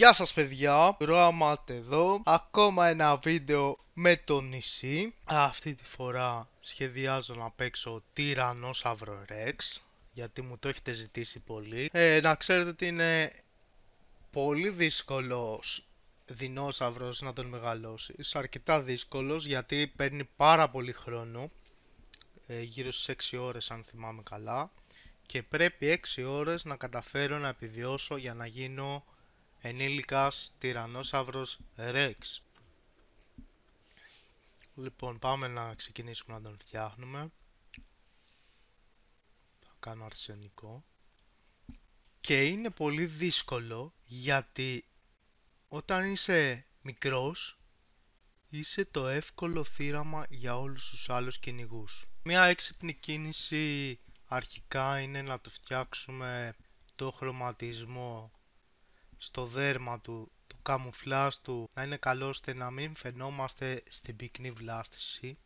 Γεια σας παιδιά, RuaMat εδώ. Ακόμα ένα βίντεο με το νησί. Αυτή τη φορά σχεδιάζω να παίξω Tyrannosaurus Rex, γιατί μου το έχετε ζητήσει πολύ. Να ξέρετε ότι είναι πολύ δύσκολος δεινόσαυρος να τον μεγαλώσεις. Αρκετά δύσκολος, γιατί παίρνει πάρα πολύ χρόνο, γύρω στις 6 ώρες αν θυμάμαι καλά. Και πρέπει 6 ώρες να καταφέρω να επιβιώσω για να γίνω ενήλικας Tyrannosaurus Rex. Λοιπόν, πάμε να ξεκινήσουμε να τον φτιάχνουμε. Θα κάνω αρσενικό. Και είναι πολύ δύσκολο, γιατί όταν είσαι μικρός είσαι το εύκολο θύραμα για όλους τους άλλους κυνηγούς. Μια έξυπνη κίνηση αρχικά είναι να του φτιάξουμε το χρωματισμό στο δέρμα του, το καμουφλάζ του, να είναι καλό ώστε να μην φαινόμαστε στην πυκνή βλάστηση.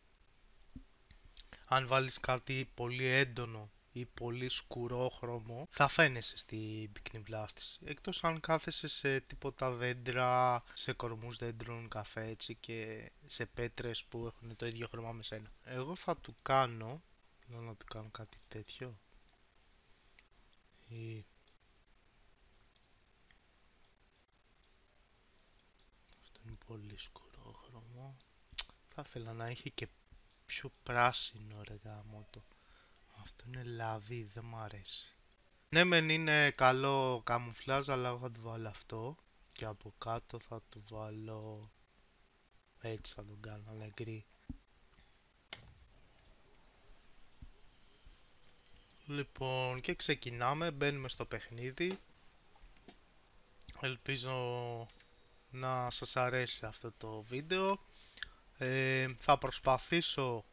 Αν βάλεις κάτι πολύ έντονο ή πολύ σκουρόχρωμο, θα φαίνεσαι στην πυκνή βλάστηση. Εκτός αν κάθεσαι σε τίποτα δέντρα, σε κορμούς δέντρων, καφέ έτσι, και σε πέτρες που έχουν το ίδιο χρώμα με σένα. Εγώ θα του κάνω, να του κάνω κάτι τέτοιο. Είναι πολύ σκουρόχρωμο. Θα ήθελα να είχε και πιο πράσινο, ρε γαμώτο. Αυτό είναι λαδί, δεν μου αρέσει. Ναι μεν είναι καλό καμουφλάζ, αλλά εγώ θα του βάλω αυτό. Και από κάτω θα του βάλω, έτσι θα τον κάνω, αλλά γκρι. Λοιπόν, και ξεκινάμε, μπαίνουμε στο παιχνίδι. Ελπίζω να σας αρέσει αυτό το βίντεο. Θα προσπαθήσω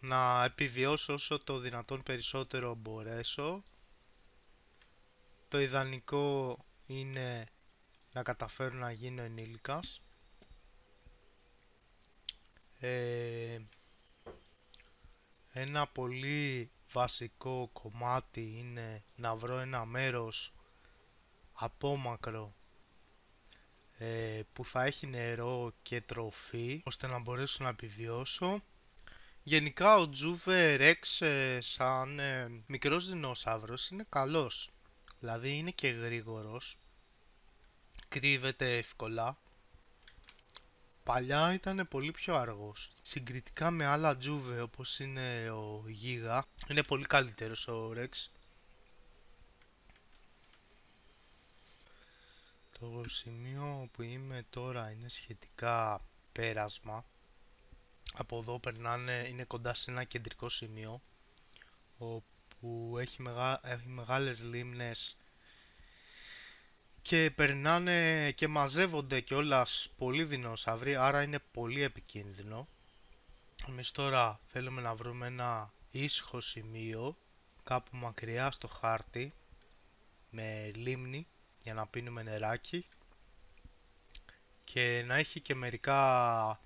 να επιβιώσω όσο το δυνατόν περισσότερο μπορέσω. Το ιδανικό είναι να καταφέρω να γίνω ενήλικας. Ένα πολύ βασικό κομμάτι είναι να βρω ένα μέρος απόμακρο που θα έχει νερό και τροφή, ώστε να μπορέσω να επιβιώσω. Γενικά ο Τζούβε Ρέξ σαν μικρός δεινόσαυρος είναι καλός. Δηλαδή είναι και γρήγορος, κρύβεται εύκολα. Παλιά ήταν πολύ πιο αργός. Συγκριτικά με άλλα Τζούβε όπως είναι ο Γίγα, είναι πολύ καλύτερος ο Ρέξ. Το σημείο που είμαι τώρα είναι σχετικά πέρασμα. Από εδώ περνάνε, είναι κοντά σε ένα κεντρικό σημείο όπου έχει μεγάλες λίμνες και περνάνε και μαζεύονται κιόλας πολλοί δεινόσαυροι, άρα είναι πολύ επικίνδυνο. Εμείς τώρα θέλουμε να βρούμε ένα ήσυχο σημείο κάπου μακριά στο χάρτη με λίμνη, για να πίνουμε νεράκι και να έχει και μερικά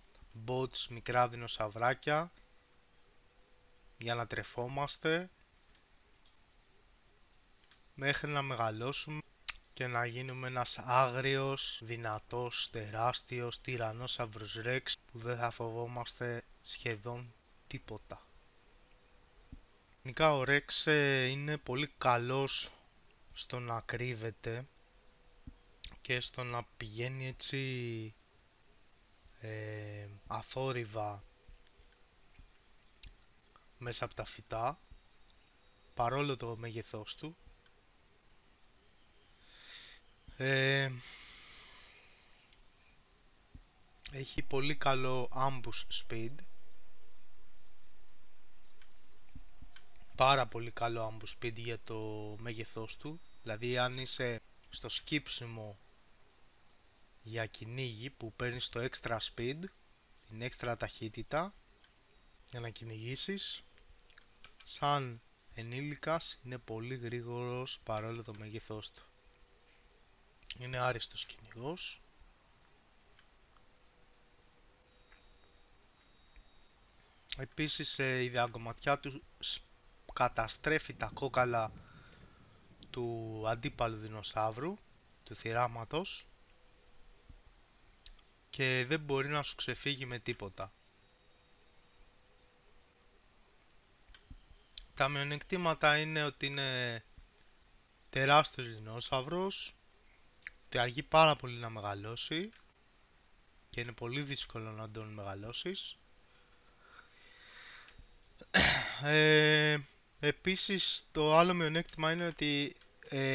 bots, μικρά δεινοσαυράκια, για να τρεφόμαστε μέχρι να μεγαλώσουμε και να γίνουμε ένας άγριος, δυνατός, τεράστιος Tyrannosaurus Rex που δεν θα φοβόμαστε σχεδόν τίποτα. Γενικά ο Rex είναι πολύ καλός στο να κρύβεται και στο να πηγαίνει έτσι αθόρυβα μέσα από τα φυτά, παρόλο το μέγεθός του. Έχει πολύ καλό ambush speed, πάρα πολύ καλό ambush speed για το μέγεθός του. Δηλαδή αν είσαι στο σκύψιμο για κυνήγι, που παίρνεις το extra speed, την extra ταχύτητα για να κυνηγήσεις, σαν ενήλικας είναι πολύ γρήγορος παρόλο το μέγεθός του. Είναι άριστος κυνηγός. Επίσης η διακομματιά του καταστρέφει τα κόκαλα του αντίπαλου δεινοσαύρου, του θυράματος. και δεν μπορεί να σου ξεφύγει με τίποτα. Τα μειονεκτήματα είναι ότι είναι τεράστιος δεινόσαυρος, ότι αργεί πάρα πολύ να μεγαλώσει και είναι πολύ δύσκολο να τον μεγαλώσεις. Επίσης το άλλο μειονέκτημα είναι ότι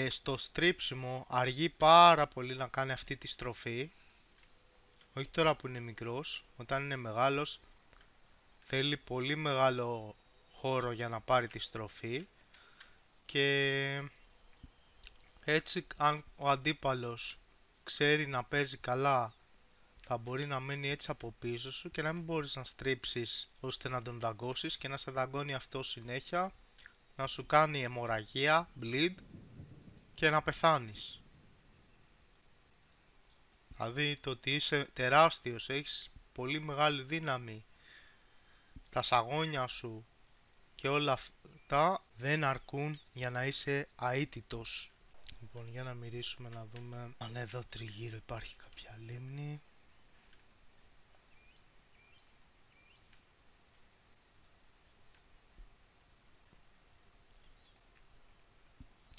στο στρίψιμο αργεί πάρα πολύ να κάνει αυτή τη στροφή. Όχι τώρα που είναι μικρός, όταν είναι μεγάλος θέλει πολύ μεγάλο χώρο για να πάρει τη στροφή. Και έτσι αν ο αντίπαλος ξέρει να παίζει καλά, θα μπορεί να μείνει έτσι από πίσω σου και να μην μπορείς να στρίψεις ώστε να τον δαγκώσεις και να σε δαγκώνει αυτό συνέχεια, να σου κάνει αιμορραγία, bleed και να πεθάνεις. Δηλαδή το ότι είσαι τεράστιος, έχεις πολύ μεγάλη δύναμη στα σαγόνια σου και όλα αυτά δεν αρκούν για να είσαι αίτητος. Λοιπόν, για να μυρίσουμε να δούμε αν εδώ τριγύρω υπάρχει κάποια λίμνη.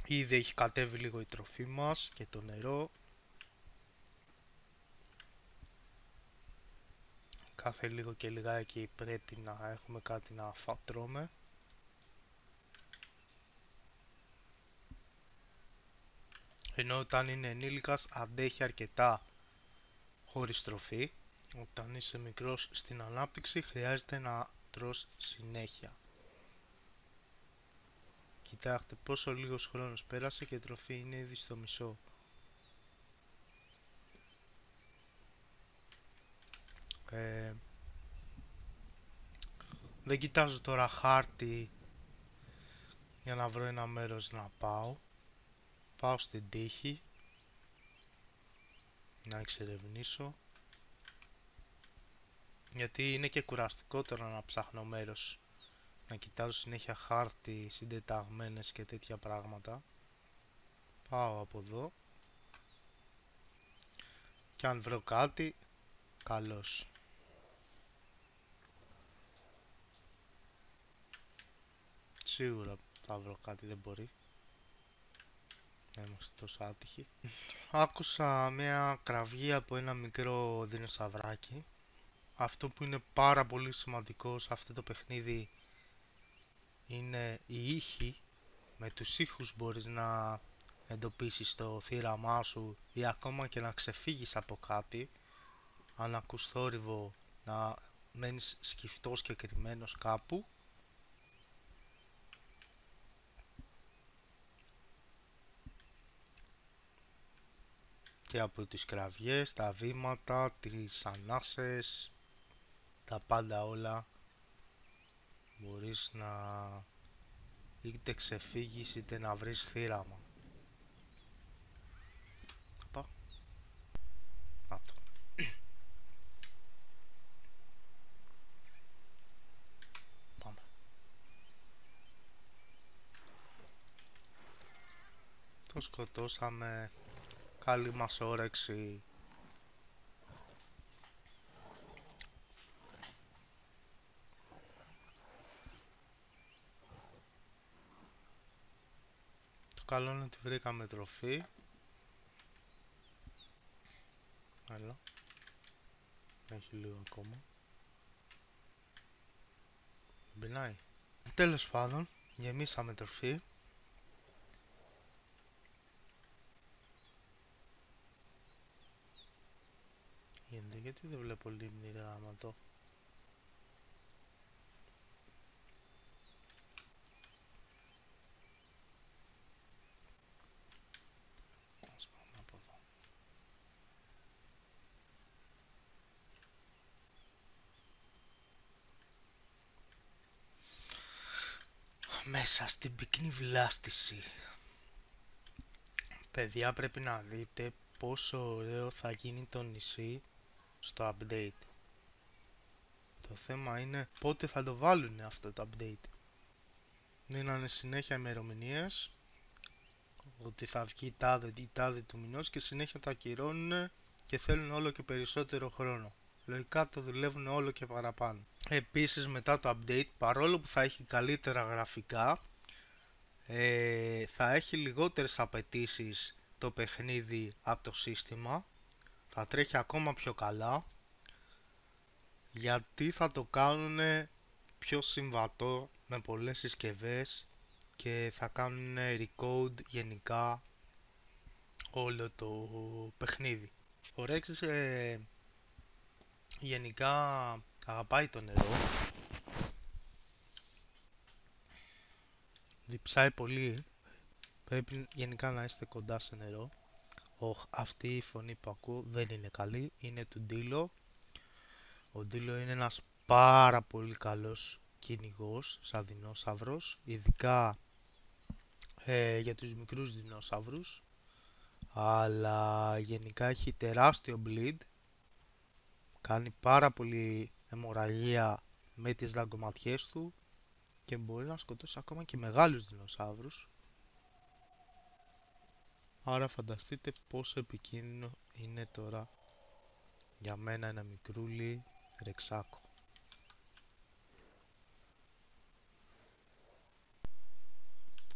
Ήδη έχει κατέβει λίγο η τροφή μας και το νερό. Κάθε λίγο και λιγάκι πρέπει να έχουμε κάτι να φατρώμε. Ενώ όταν είναι ενήλικας αντέχει αρκετά χωρίς τροφή. Όταν είσαι μικρός στην ανάπτυξη χρειάζεται να τρως συνέχεια. Κοιτάξτε πόσο λίγος χρόνος πέρασε και η τροφή είναι ήδη στο μισό. Δεν κοιτάζω τώρα χάρτη για να βρω ένα μέρος να πάω. Πάω στην τύχη να εξερευνήσω, γιατί είναι και κουραστικότερο να ψάχνω μέρος, να κοιτάζω συνέχεια χάρτη, συντεταγμένες και τέτοια πράγματα. Πάω από εδώ και αν βρω κάτι, καλώς. Σίγουρα θα βρω κάτι, δεν μπορεί να είμαστε τόσο άτυχοι. Άκουσα μια κραυγή από ένα μικρό δεινοσαυράκι. Αυτό που είναι πάρα πολύ σημαντικό σε αυτό το παιχνίδι είναι οι ήχοι. Με τους ήχους μπορείς να εντοπίσεις το θύραμά σου ή ακόμα και να ξεφύγεις από κάτι. Αν ακούς θόρυβο να μένεις σκυφτός και κρυμμένος κάπου. Και από τις κραυγές, τα βήματα, τις ανάσες, τα πάντα όλα μπορείς να είτε ξεφύγεις είτε να βρεις θύραμα. Απα. Αυτό. Πάμε. Το σκοτώσαμε. Καλή μας όρεξη. Το καλό είναι ότι βρήκαμε τροφή. Άλλο. Έχει λίγο ακόμα. Μπινάει. Τέλος πάντων, γεμίσαμε τροφή. Γιατί δεν βλέπω λίμνη, γράμματο. Ας πάμε από εδώ. Μέσα στην πυκνή βλάστηση. Παιδιά, πρέπει να δείτε πόσο ωραίο θα γίνει το νησί στο update. Το θέμα είναι πότε θα το βάλουν αυτό το update. Μείνανε συνέχεια ημερομηνίες ότι θα βγει η τάδε του μηνός και συνέχεια τα ακυρώνουν και και θέλουν όλο και περισσότερο χρόνο. Λογικά το δουλεύουν όλο και παραπάνω. Επίσης μετά το update, παρόλο που θα έχει καλύτερα γραφικά, θα έχει λιγότερες απαιτήσεις το παιχνίδι από το σύστημα. Θα τρέχει ακόμα πιο καλά, γιατί θα το κάνουν πιο συμβατό με πολλές συσκευές και θα κάνουν recode γενικά όλο το παιχνίδι. Ο Rex γενικά αγαπάει το νερό, διψάει πολύ, πρέπει γενικά να είστε κοντά σε νερό. Αυτή η φωνή που ακούω δεν είναι καλή, είναι του Ντίλο. Ο Ντίλο είναι ένας πάρα πολύ καλός κυνηγός σαν δεινόσαυρος, ειδικά για τους μικρούς δεινόσαυρους, αλλά γενικά έχει τεράστιο bleed, κάνει πάρα πολύ αιμορραγία με τις δαγκωματιές του και μπορεί να σκοτώσει ακόμα και μεγάλους δεινόσαυρους. Άρα φανταστείτε πόσο επικίνδυνο είναι τώρα για μένα ένα μικρούλι ρεξάκο.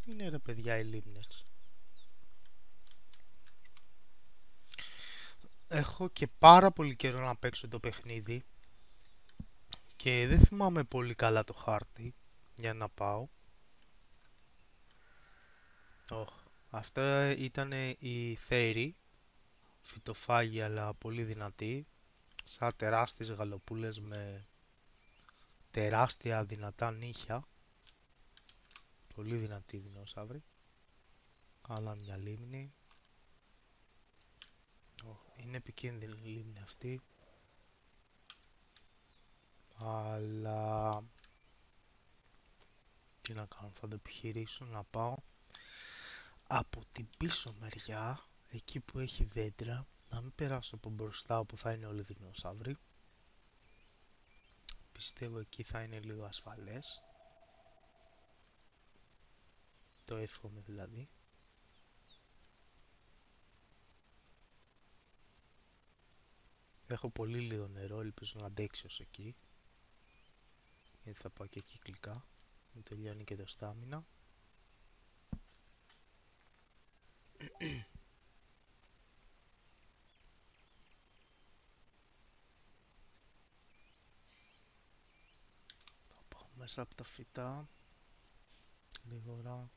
Είναι ρε παιδιά οι λίμνες. Έχω και πάρα πολύ καιρό να παίξω το παιχνίδι και δεν θυμάμαι πολύ καλά το χάρτη για να πάω. Αυτά ήταν η Therizinosaurus, φυτοφάγη αλλά πολύ δυνατή, σαν τεράστιες γαλοπούλες με τεράστια δυνατά νύχια. Πολύ δυνατή δεινόσαυρη. Άλλα μια λίμνη. Είναι επικίνδυνη η λίμνη αυτή. Αλλά τι να κάνω, θα το επιχειρήσω να πάω από την πίσω μεριά, εκεί που έχει δέντρα, να μην περάσω από μπροστά όπου θα είναι όλοι οι δεινόσαυροι. Πιστεύω εκεί θα είναι λίγο ασφαλές. Το εύχομαι δηλαδή. Έχω πολύ λίγο νερό, ελπίζω να αντέξει ως εκεί. Γιατί θα πάω και κυκλικά, μου τελειώνει και το στάμινα. Θα πάω μέσα από τα φυτά γρήγορα.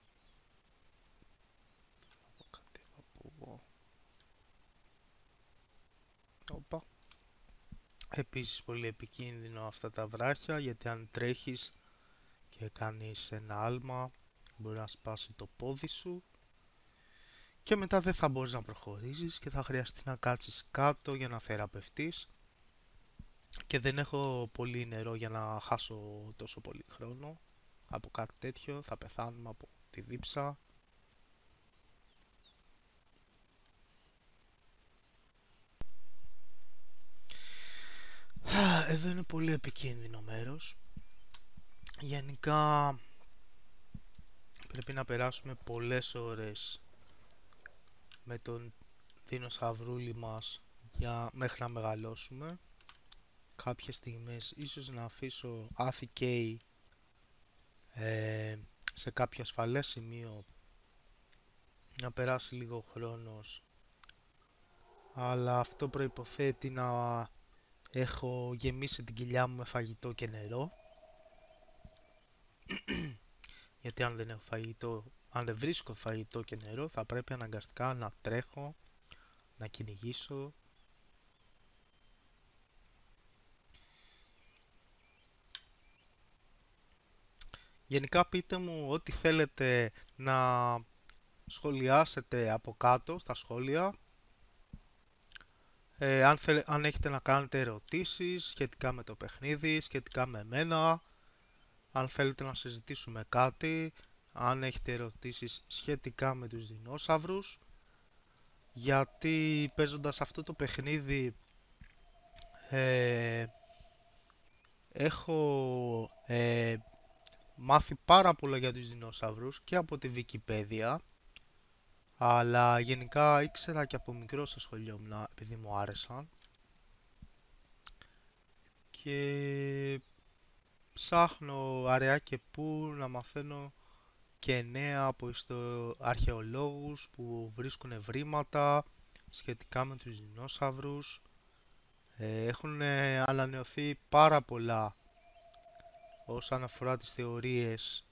Θα κατέβω από εδώ. Οπα. Επίσης πολύ επικίνδυνο αυτά τα βράχια, γιατί αν τρέχεις και κάνεις ένα άλμα μπορεί να σπάσει το πόδι σου και μετά δεν θα μπορείς να προχωρήσεις και θα χρειαστεί να κάτσεις κάτω για να θεραπευτείς και δεν έχω πολύ νερό για να χάσω τόσο πολύ χρόνο από κάτι τέτοιο, θα πεθάνουμε από τη δίψα. Εδώ είναι πολύ επικίνδυνο μέρος. Γενικά πρέπει να περάσουμε πολλές ώρες με τον δεινοσαυρούλι μας για μέχρι να μεγαλώσουμε. Κάποιες στιγμές ίσως να αφήσω AFK σε κάποιο ασφαλές σημείο να περάσει λίγο χρόνος, αλλά αυτό προϋποθέτει να έχω γεμίσει την κοιλιά μου με φαγητό και νερό γιατί αν δεν έχω φαγητό, αν δεν βρίσκω φαγητό και νερό, θα πρέπει αναγκαστικά να τρέχω, να κυνηγήσω. Γενικά πείτε μου ό,τι θέλετε να σχολιάσετε από κάτω στα σχόλια. Αν έχετε να κάνετε ερωτήσεις σχετικά με το παιχνίδι, σχετικά με εμένα, αν θέλετε να συζητήσουμε κάτι, αν έχετε ερωτήσεις σχετικά με τους δεινόσαυρους, γιατί παίζοντας αυτό το παιχνίδι έχω μάθει πάρα πολλά για τους δεινόσαυρους και από τη Wikipedia, Αλλά γενικά ήξερα και από μικρό στο σχολείο μου, επειδή μου άρεσαν. Και ψάχνω αραιά και πού να μαθαίνω και νέα από αρχαιολόγους που βρίσκουν ευρήματα σχετικά με τους δεινόσαυρους. Έχουν ανανεωθεί πάρα πολλά όσον αφορά τις θεωρίες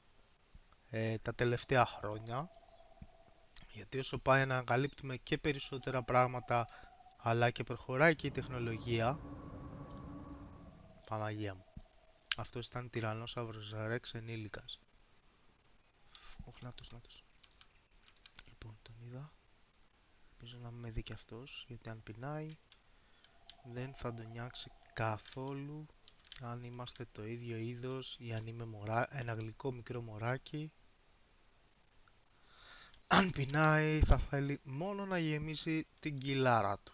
τα τελευταία χρόνια, γιατί όσο πάει να ανακαλύπτουμε και περισσότερα πράγματα, αλλά και προχωράει και η τεχνολογία. Παναγία μου. Αυτός ήταν Τυραννόσαυρος Ρεξ ενήλικας. Όχι, νάτος. Λοιπόν, τον είδα. Ελπίζω να με δει και αυτός, γιατί αν πεινάει δεν θα τον νιάξει καθόλου. Αν είμαστε το ίδιο είδος ή αν είμαι ένα γλυκό μικρό μωράκι, αν πεινάει θα θέλει μόνο να γεμίσει την κοιλάρα του.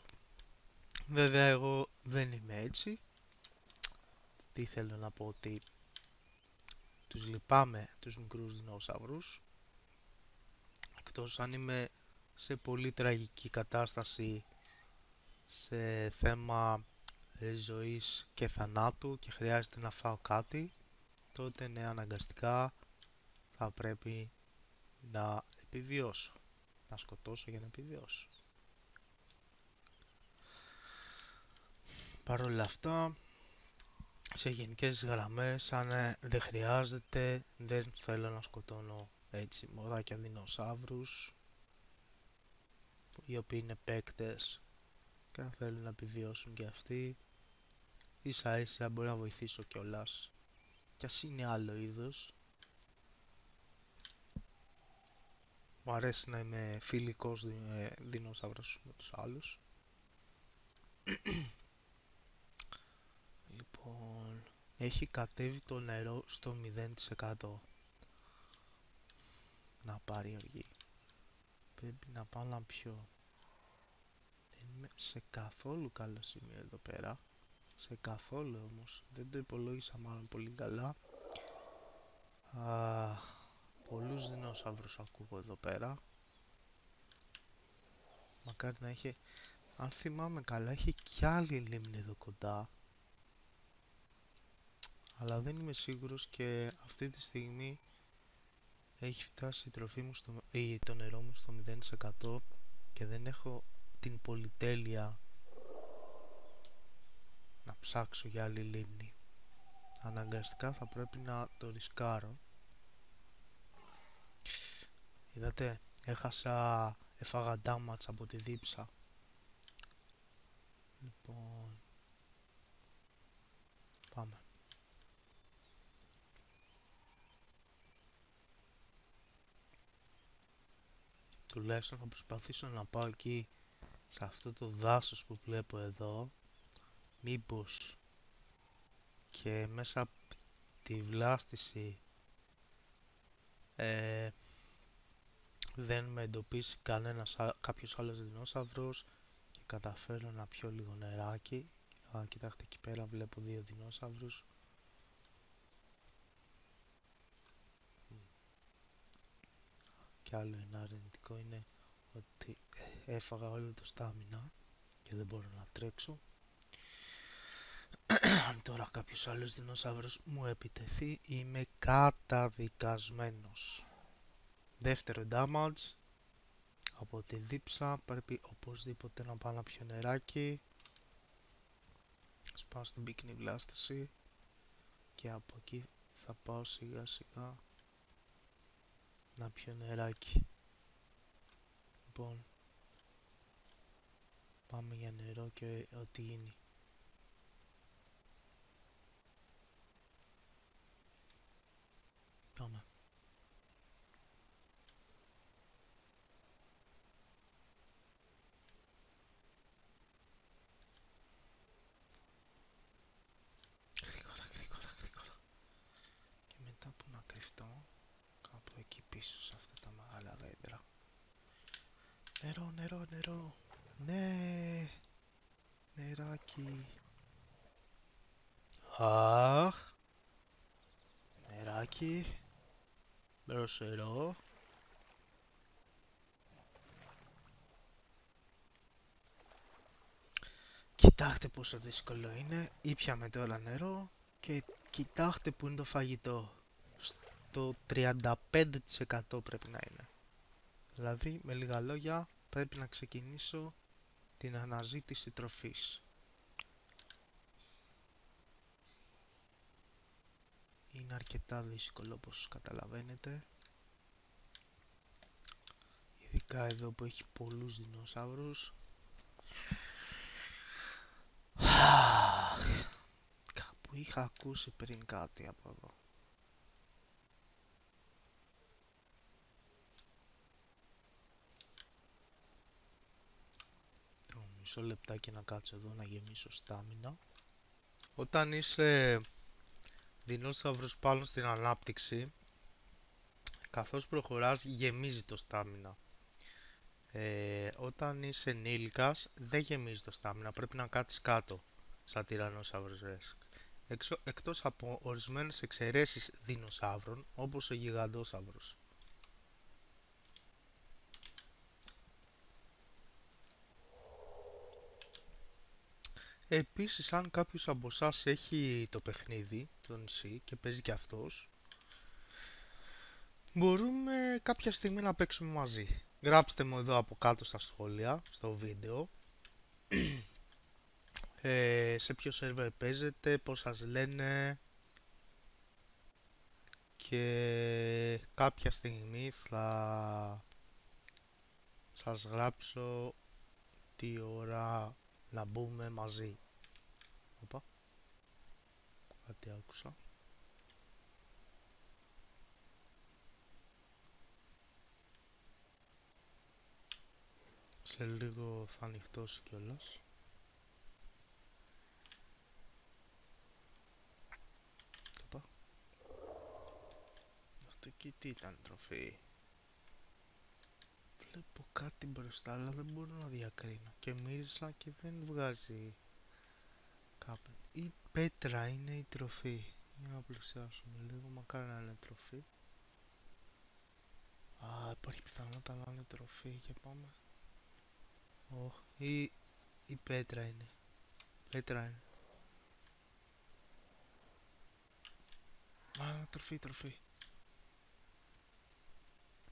Βέβαια εγώ δεν είμαι έτσι. Τι θέλω να πω, ότι τους λυπάμαι τους μικρούς δεινόσαυρους, εκτός αν είμαι σε πολύ τραγική κατάσταση σε θέμα ζωής και θανάτου και χρειάζεται να φάω κάτι, τότε ναι, αναγκαστικά θα πρέπει να επιβιώσω, να σκοτώσω για να επιβιώσω. Παρ' όλα αυτά, σε γενικές γραμμές, αν δεν χρειάζεται, δεν θέλω να σκοτώνω έτσι μωράκια δεινόσαυρους, οι οποίοι είναι παίκτες και αν θέλουν να επιβιώσουν και αυτοί, ίσα ίσα μπορεί να βοηθήσω κιόλας, κι ας είναι άλλο είδος. Μου αρέσει να είμαι φιλικός δεινόσαυρος με τους άλλους. Λοιπόν, έχει κατέβει το νερό στο 0%. Να πάρει οργή. Πρέπει να πάω να πιω. Δεν είμαι σε καθόλου καλό σημείο εδώ πέρα. Σε καθόλου όμως. Δεν το υπολόγισα μάλλον πολύ καλά. Πολλούς δεινόσαυρους ακούω εδώ πέρα. Μακάρι να είχε... Αν θυμάμαι καλά, έχει κι άλλη λίμνη εδώ κοντά. Αλλά δεν είμαι σίγουρος, και αυτή τη στιγμή έχει φτάσει η τροφή μου ή το νερό μου στο 0% και δεν έχω την πολυτέλεια να ψάξω για άλλη λίμνη. Αναγκαστικά θα πρέπει να το ρισκάρω. Είδατε, έχασα, έφαγα damage από τη δίψα. Λοιπόν, πάμε. Τουλάχιστον θα προσπαθήσω να πάω εκεί, σε αυτό το δάσος που βλέπω εδώ. Μήπως και μέσα από τη βλάστηση δεν με εντοπίσει κάποιος άλλος δεινόσαυρος και καταφέρω να πιω λίγο νεράκι. Κοιτάξτε, εκεί πέρα βλέπω δύο δεινόσαυρους. Και άλλο ένα αρνητικό είναι ότι έφαγα όλο το στάμινα και δεν μπορώ να τρέξω. Αν τώρα κάποιος άλλος δεινόσαυρος μου επιτεθεί, είμαι καταδικασμένος. Δεύτερο damage από τη δίψα. Πρέπει οπωσδήποτε να πάω να πιω νεράκι. Σπάω στην πυκνή βλάστηση και από εκεί θα πάω σιγά σιγά να πιω νεράκι. Λοιπόν, πάμε για νερό και ό,τι γίνει. Πάμε. Γρήγορα. Και μετά που να κρυφτώ, κάπου εκεί πίσω σε αυτά τα μεγάλα δέντρα. Νερό. Ναι, νεράκι. Αχ, νεράκι. Προσερό. Κοιτάξτε πόσο δύσκολο είναι. Ήπιαμε τώρα νερό και κοιτάξτε που είναι το φαγητό. Στο 35% πρέπει να είναι. Δηλαδή, με λίγα λόγια, πρέπει να ξεκινήσω την αναζήτηση τροφής. Είναι αρκετά δύσκολο, όπως καταλαβαίνετε. Ειδικά εδώ που έχει πολλούς δεινόσαυρους. Κάπου είχα ακούσει πριν κάτι από εδώ. Μισό λεπτάκι να κάτσω εδώ να γεμίσω στάμινα. Όταν είσαι δεινόσαυρος πάνω στην ανάπτυξη, καθώς προχωράς γεμίζει το στάμινα. Όταν είσαι ενήλικας δεν γεμίζει το στάμινα, πρέπει να κάτσεις κάτω στα Tyrannosaurus Rex. Εκτός από ορισμένες εξαιρέσεις δεινοσαύρων, όπως ο Γιγαντόσαυρος. Επίσης, αν κάποιος από εσάς έχει το παιχνίδι, το νησί, και παίζει και αυτός, μπορούμε κάποια στιγμή να παίξουμε μαζί. Γράψτε μου εδώ από κάτω στα σχόλια, στο βίντεο, σε ποιο σερβερ παίζετε, πώς σας λένε, και κάποια στιγμή θα σας γράψω τι ώρα να μπούμε μαζί. Οπα, κάτι άκουσα. Σε λίγο θα ανοιχτώσει κιόλας. Οπα. Αυτό εκεί τι ήταν, τροφή? Βλέπω κάτι μπροστά, αλλά δεν μπορώ να διακρίνω. Και μύρισα και δεν βγάζει κάπου. Η πέτρα είναι η τροφή. Για να πλησιάσουμε λίγο, μακάρι να είναι τροφή. Α, υπάρχει πιθανότητα να είναι τροφή. Για πάμε. Oh, η πέτρα είναι. Πέτρα είναι. Α, τροφή, τροφή.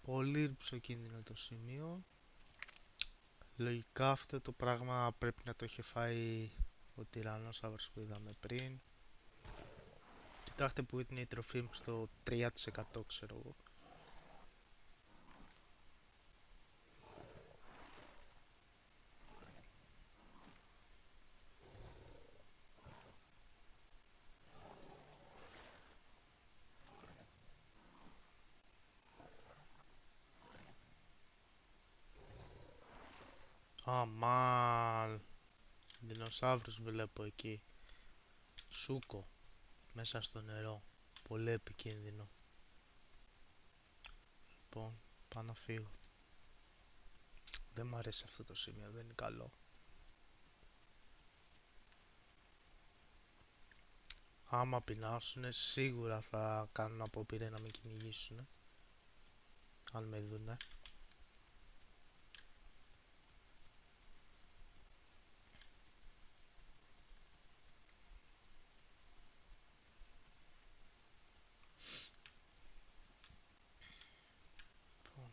Πολύ ρυψοκίνδυνο το σημείο. Λογικά αυτό το πράγμα πρέπει να το είχε φάει ο Τυραννόσαυρος που είδαμε πριν. Κοιτάξτε που είναι η τροφή μου στο 3%, ξέρω εγώ. Αμάν, δεινοσαύρους βλέπω εκεί. Σούκο μέσα στο νερό. Πολύ επικίνδυνο. Λοιπόν, πάω να φύγω. Δεν μου αρέσει αυτό το σημείο, δεν είναι καλό. Άμα πεινάσουνε σίγουρα θα κάνουν απόπειρα να με κυνηγήσουνε. Αν με δουνε.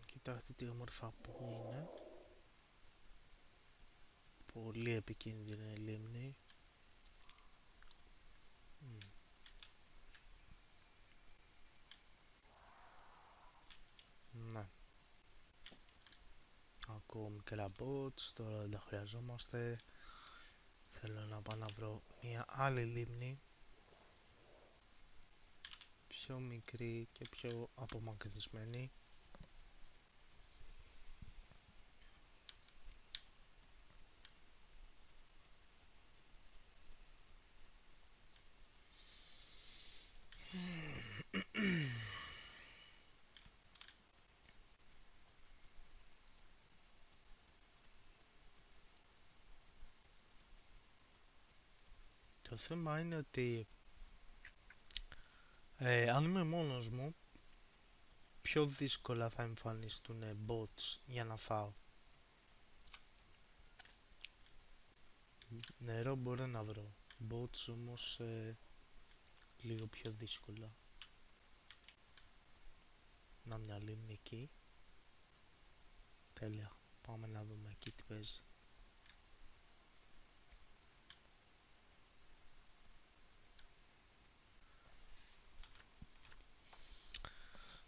Κοιτάξτε τι όμορφα που είναι. Πολύ επικίνδυνη λίμνη. Ναι. Ακούω μικρά bots, τώρα δεν τα χρειαζόμαστε. Θέλω να πάω να βρω μια άλλη λίμνη. Πιο μικρή και πιο απομακρυσμένη. Το θέμα είναι ότι αν είμαι μόνος μου, πιο δύσκολα θα εμφανιστούν bots για να φάω. Νερό μπορώ να βρω. Boats όμως λίγο πιο δύσκολα. Να μια λίμνη εκεί. Τέλεια. Πάμε να δούμε εκεί τι παίζει.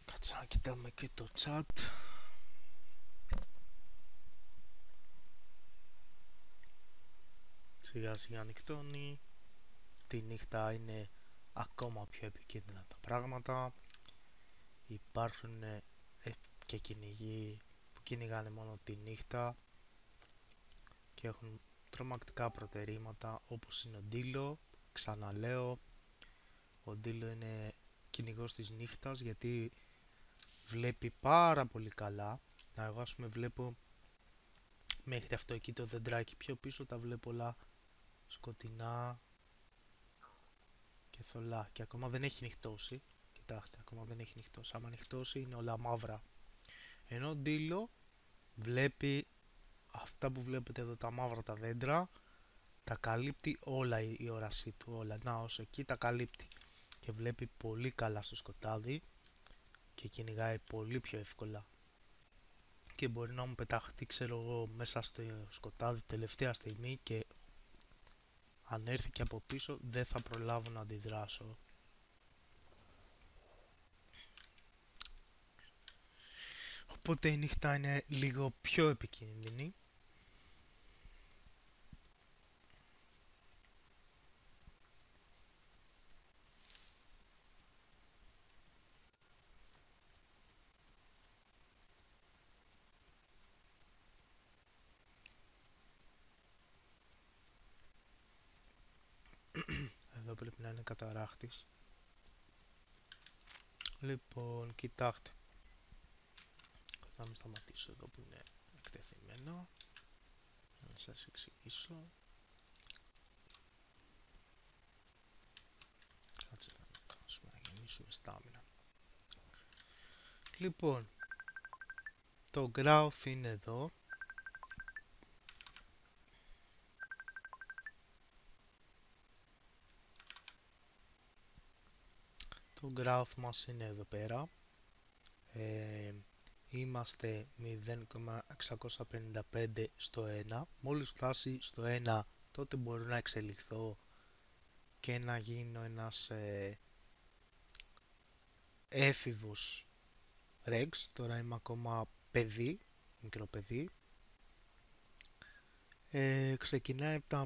Κάτσε να κοιτάμε και το chat. Σιγά σιγά ανοιχτώνει. Τη νύχτα είναι ακόμα πιο επικίνδυνα τα πράγματα. Υπάρχουν και κυνηγοί που κυνηγάνε μόνο τη νύχτα και έχουν τρομακτικά προτερήματα, όπως είναι ο Ντίλο. Ξαναλέω, ο Ντίλο είναι κυνηγός της νύχτας γιατί βλέπει πάρα πολύ καλά. Να, εγώ ας πούμε βλέπω μέχρι αυτό εκεί το δεντράκι πιο πίσω, τα βλέπω όλα σκοτεινά και θολά και ακόμα δεν έχει νυχτώσει. Κοιτάξτε, ακόμα δεν έχει νυχτώσει. Άμα νυχτώσει είναι όλα μαύρα. Ενώ ο Ντίλο βλέπει αυτά που βλέπετε εδώ, τα μαύρα τα δέντρα, τα καλύπτει όλα η όρασή του, όλα. Να, όσο εκεί τα καλύπτει και βλέπει πολύ καλά στο σκοτάδι και κυνηγάει πολύ πιο εύκολα. Και μπορεί να μου πεταχτεί, ξέρω εγώ, μέσα στο σκοτάδι τελευταία στιγμή και αν έρθει και από πίσω δεν θα προλάβω να αντιδράσω. Οπότε η νύχτα είναι λίγο πιο επικίνδυνη. Εδώ πρέπει να είναι καταράχτης. Λοιπόν, κοιτάξτε. Να μην σταματήσω εδώ που είναι εκτεθειμένο. Να σας εξηγήσω. Κάτσε να κάνουμε να γεμίσουμε στάμινα. Λοιπόν, το Growth είναι εδώ. Το Growth μας είναι εδώ πέρα. Είμαστε 0,655 στο 1. Μόλις φτάσει στο 1, τότε μπορώ να εξελιχθώ και να γίνω ένας έφηβος Rex. Τώρα είμαι ακόμα παιδί, μικρό παιδί. Ξεκινάει από τα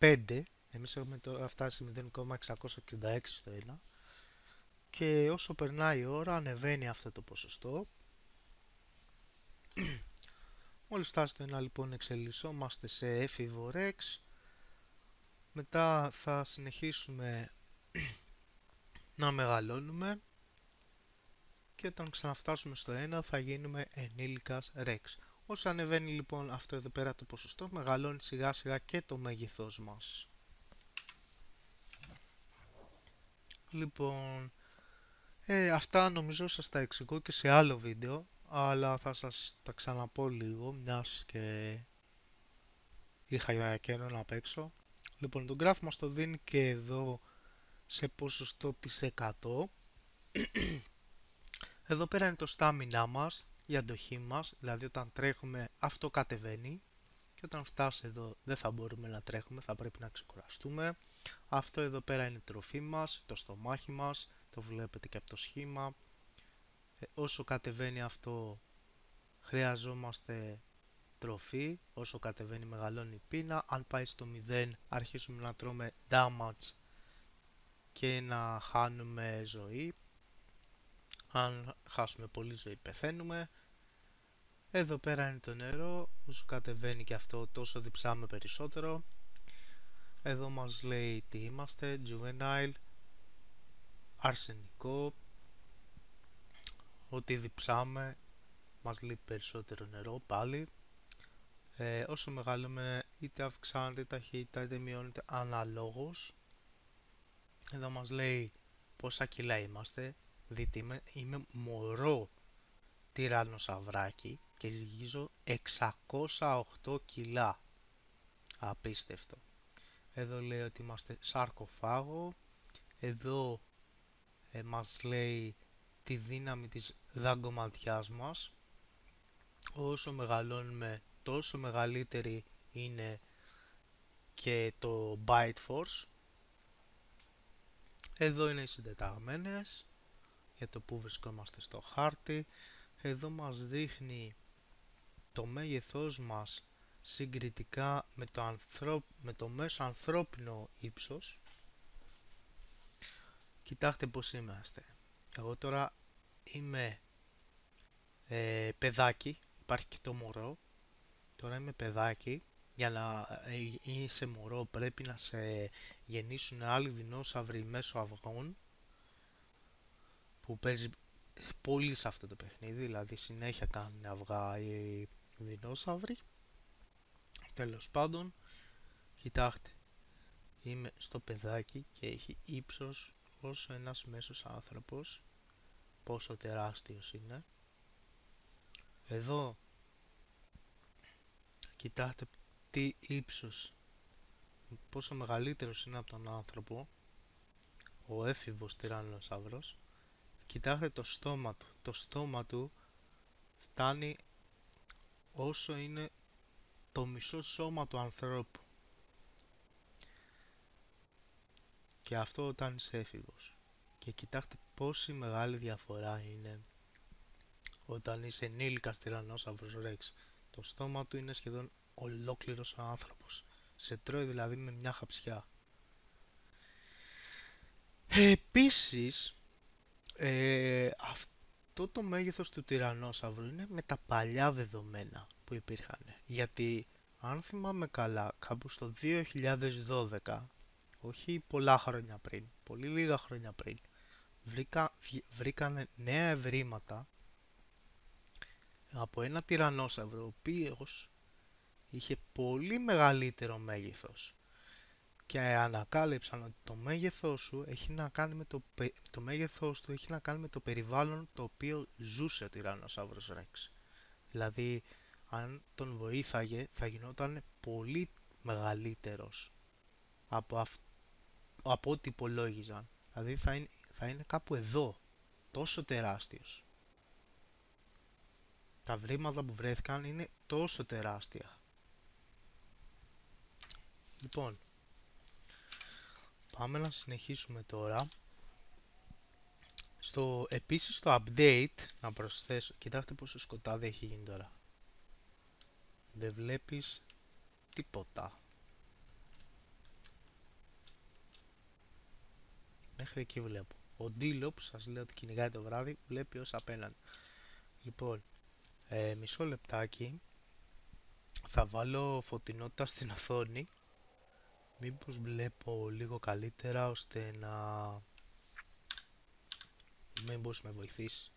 0,5. Εμείς έχουμε τώρα φτάσει 0,666 στο 1. Και όσο περνάει η ώρα ανεβαίνει αυτό το ποσοστό. Μόλις φτάσει το 1 λοιπόν εξελισσόμαστε σε έφηβο Rex. Μετά θα συνεχίσουμε να μεγαλώνουμε και όταν ξαναφτάσουμε στο 1 θα γίνουμε ενήλικας Rex. Όσο ανεβαίνει λοιπόν αυτό εδώ πέρα το ποσοστό, μεγαλώνει σιγά σιγά και το μέγεθος μας. Λοιπόν, αυτά νομίζω σας τα εξηγώ και σε άλλο βίντεο, αλλά θα σας τα ξαναπώ λίγο, μιας και είχα καιρό να παίξω. Λοιπόν, το graph μας το δίνει και εδώ σε ποσοστό της 100. Εδώ πέρα είναι το στάμινά μας, η αντοχή μας, δηλαδή όταν τρέχουμε αυτό κατεβαίνει και όταν φτάσει εδώ δεν θα μπορούμε να τρέχουμε, θα πρέπει να ξεκουραστούμε. Αυτό εδώ πέρα είναι η τροφή μας, το στομάχι μας, το βλέπετε και από το σχήμα. Όσο κατεβαίνει αυτό χρειαζόμαστε τροφή, όσο κατεβαίνει μεγαλώνει η πείνα. Αν πάει στο 0 αρχίσουμε να τρώμε damage και να χάνουμε ζωή. Αν χάσουμε πολύ ζωή πεθαίνουμε. Εδώ πέρα είναι το νερό, όσο κατεβαίνει και αυτό τόσο διψάμε περισσότερο. Εδώ μας λέει τι είμαστε, juvenile, αρσενικό. Ό,τι διψάμε μας λείπει περισσότερο νερό πάλι. Όσο μεγαλούμε είτε αυξάνεται η ταχύτητα είτε μειώνεται αναλόγως. Εδώ μας λέει πόσα κιλά είμαστε. Δείτε είμαι μωρό τυρανοσαυράκι και ζυγίζω 608 κιλά. Απίστευτο. Εδώ λέει ότι είμαστε σαρκοφάγο. Εδώ μας λέει τη δύναμη της δαγκωματιάς μας. Όσο μεγαλώνουμε τόσο μεγαλύτερη είναι και το bite force. Εδώ είναι οι συντεταγμένες για το που βρισκόμαστε στο χάρτη. Εδώ μας δείχνει το μέγεθός μας συγκριτικά με το, μέσο ανθρώπινο ύψος. Κοιτάξτε πως είμαστε. Εγώ τώρα είμαι παιδάκι, υπάρχει και το μωρό. Τώρα είμαι παιδάκι. Για να είσαι μωρό πρέπει να σε γεννήσουν άλλοι δεινόσαυροι μέσω αυγών, που παίζει πολύ σε αυτό το παιχνίδι, δηλαδή συνέχεια κάνουν αυγά οι δεινόσαυροι. Τέλος πάντων, κοιτάξτε, είμαι στο παιδάκι και έχει ύψος όσο ένας μέσος άνθρωπος. Πόσο τεράστιος είναι. Εδώ κοιτάξτε τι ύψος, πόσο μεγαλύτερος είναι από τον άνθρωπο, ο έφηβος τυραννοσαύρος. Κοιτάξτε το στόμα του, το στόμα του φτάνει όσο είναι το μισό σώμα του ανθρώπου, και αυτό όταν είσαι έφηβος. Και κοιτάξτε πόση μεγάλη διαφορά είναι όταν είσαι ενήλικας τυραννόσαυρος Ρέξ. Το στόμα του είναι σχεδόν ολόκληρος ο άνθρωπος. Σε τρώει δηλαδή με μια χαψιά. Επίσης, αυτό το μέγεθος του τυραννόσαυρου είναι με τα παλιά δεδομένα που υπήρχαν. Γιατί αν θυμάμαι καλά, κάπου στο 2012, όχι πολλά χρόνια πριν, πολύ λίγα χρόνια πριν, βρήκανε νέα ευρήματα από ένα τυραννόσαυρο, ο οποίος είχε πολύ μεγαλύτερο μέγεθος, και ανακάλυψαν ότι το μέγεθός του έχει να κάνει με το περιβάλλον το οποίο ζούσε ο τυραννόσαυρος Ρέξ. Δηλαδή αν τον βοήθαγε θα γινόταν πολύ μεγαλύτερος από ό,τι υπολόγιζαν. Δηλαδή θα είναι κάπου εδώ, τόσο τεράστιος. Τα βρήματα που βρέθηκαν είναι τόσο τεράστια. Λοιπόν, πάμε να συνεχίσουμε τώρα. Επίσης στο update να προσθέσω, κοιτάξτε πόσο σκοτάδι έχει γίνει τώρα. Δεν βλέπεις τίποτα. Μέχρι εκεί βλέπω. Ο Ντίλο που σας λέω ότι κυνηγάει το βράδυ βλέπει ως απέναντι. Λοιπόν, μισό λεπτάκι. Θα βάλω φωτεινότητα στην οθόνη. Μήπως βλέπω λίγο καλύτερα, ώστε να μήπως με βοηθήσει.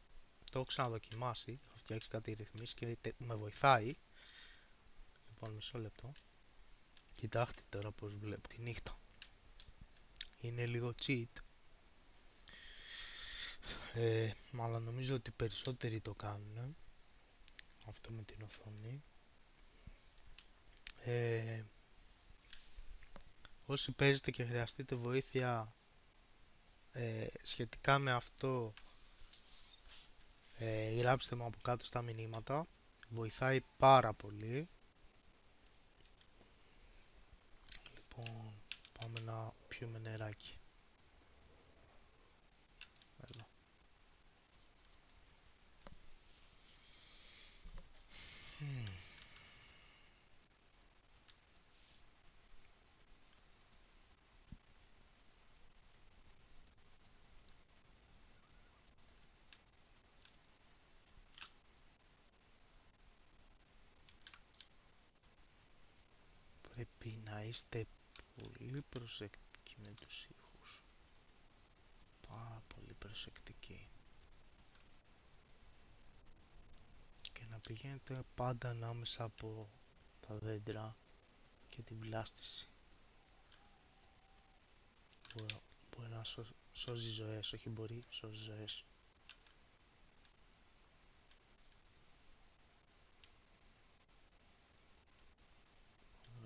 Το έχω ξαναδοκιμάσει, έχω φτιάξει κάτι ρυθμίσεις και με βοηθάει. Λοιπόν, μισό λεπτό. Κοιτάξτε τώρα πως βλέπω τη νύχτα. Είναι λίγο cheat. Αλλά νομίζω ότι περισσότεροι το κάνουν. Αυτό με την οθόνη. Όσοι παίζετε και χρειαστείτε βοήθεια σχετικά με αυτό, γράψτε μου από κάτω στα μηνύματα. Βοηθάει πάρα πολύ. Λοιπόν, πάμε να πιούμε νεράκι. Έλα. Πρέπει να είστε πολύ προσεκτικοί με τους ήχους. Πάρα πολύ προσεκτικοί. Και να πηγαίνετε πάντα ανάμεσα από τα δέντρα και την πλάστηση. Μπορεί να σώζει ζωές, όχι μπορεί, σώζει ζωές.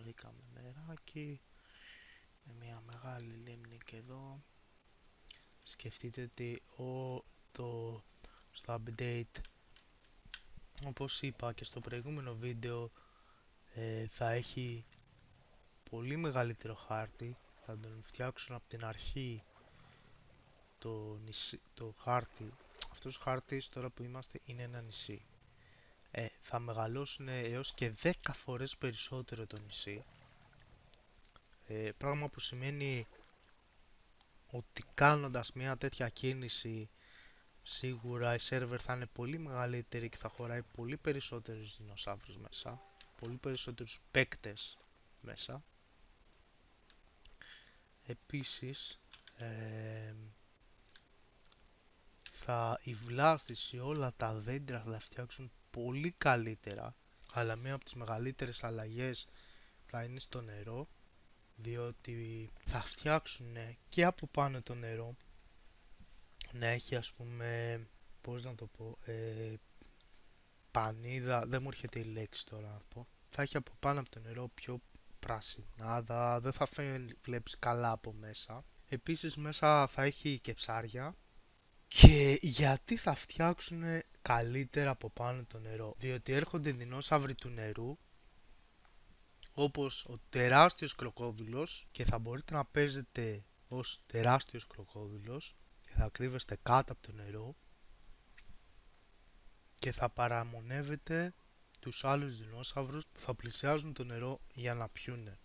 βρήκαμε νεράκι με μια μεγάλη λίμνη και εδώ. Σκεφτείτε ότι στο update, όπως είπα και στο προηγούμενο βίντεο, θα έχει πολύ μεγαλύτερο χάρτη. Θα τον φτιάξουν από την αρχή το χάρτη. Αυτός ο χάρτης τώρα που είμαστε είναι ένα νησί. Θα μεγαλώσουν έως και 10 φορές περισσότερο το νησί. Πράγμα που σημαίνει ότι κάνοντας μια τέτοια κίνηση σίγουρα η σερβερ θα είναι πολύ μεγαλύτερη και θα χωράει πολύ περισσότερους δεινοσαύρους μέσα, πολύ περισσότερους παίκτες μέσα. Επίσης οι βλάστηση, όλα τα δέντρα θα τα φτιάξουν πολύ καλύτερα, αλλά μία από τις μεγαλύτερες αλλαγές θα είναι στο νερό, διότι θα φτιάξουν και από πάνω το νερό να έχει, ας πούμε, πώς να το πω, πανίδα, δεν μου έρχεται η λέξη τώρα να πω, θα έχει από πάνω από το νερό πιο πράσινάδα, δεν θα βλέπεις καλά από μέσα. Επίσης μέσα θα έχει και ψάρια. Και γιατί θα φτιάξουν καλύτερα από πάνω το νερό? Διότι έρχονται δεινόσαυροι του νερού, όπως ο τεράστιος κροκόδυλος, και θα μπορείτε να παίζετε ως τεράστιος κροκόδυλος και θα κρύβεστε κάτω από το νερό και θα παραμονεύετε τους άλλους δεινόσαυρους που θα πλησιάζουν το νερό για να πιούνε.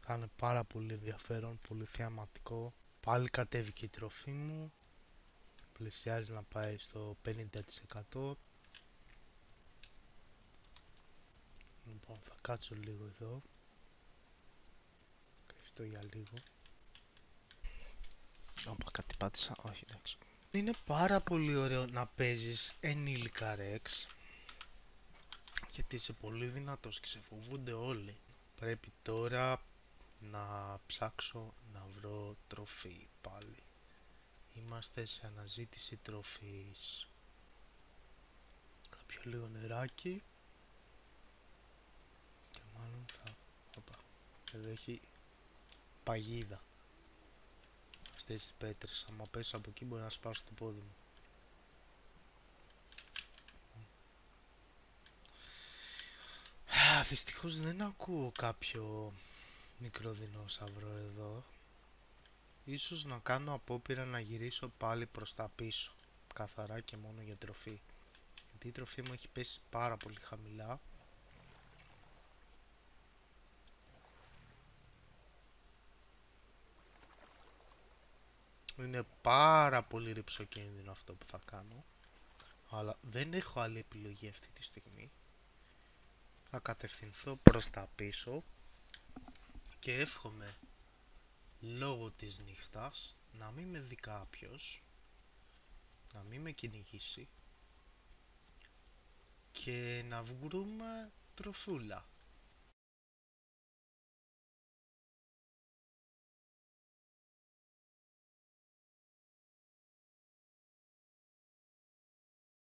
Θα είναι πάρα πολύ ενδιαφέρον, πολύ θεαματικό. Πάλι κατέβηκε η τροφή μου, πλησιάζει να πάει στο 50%. Λοιπόν, θα κάτσω λίγο εδώ, κρυφτώ για λίγο. Όπα, κάτι πάτησα, όχι, εντάξει. Είναι πάρα πολύ ωραίο να παίζεις ενήλικα Ρεξ, γιατί είσαι πολύ δυνατός και σε φοβούνται όλοι. Πρέπει τώρα να ψάξω να βρω τροφή πάλι. Είμαστε σε αναζήτηση τροφής. Κάποιο λίγο νεράκι. Και μάλλον θα... Οπα, εδώ έχει παγίδα. Αυτές τις πέτρες, άμα πέσει από εκεί μπορεί να σπάσω το πόδι μου. Δυστυχώς δεν ακούω κάποιο μικρό δεινόσαυρο εδώ. Ίσως να κάνω απόπειρα να γυρίσω πάλι προς τα πίσω, καθαρά και μόνο για τροφή, γιατί η τροφή μου έχει πέσει πάρα πολύ χαμηλά. Είναι πάρα πολύ ριψοκίνδυνο αυτό που θα κάνω, αλλά δεν έχω άλλη επιλογή αυτή τη στιγμή. Θα κατευθυνθώ προς τα πίσω και εύχομαι, λόγω της νύχτας, να μην με δει κάποιος, να μην με κυνηγήσει και να βγούμε τροφούλα.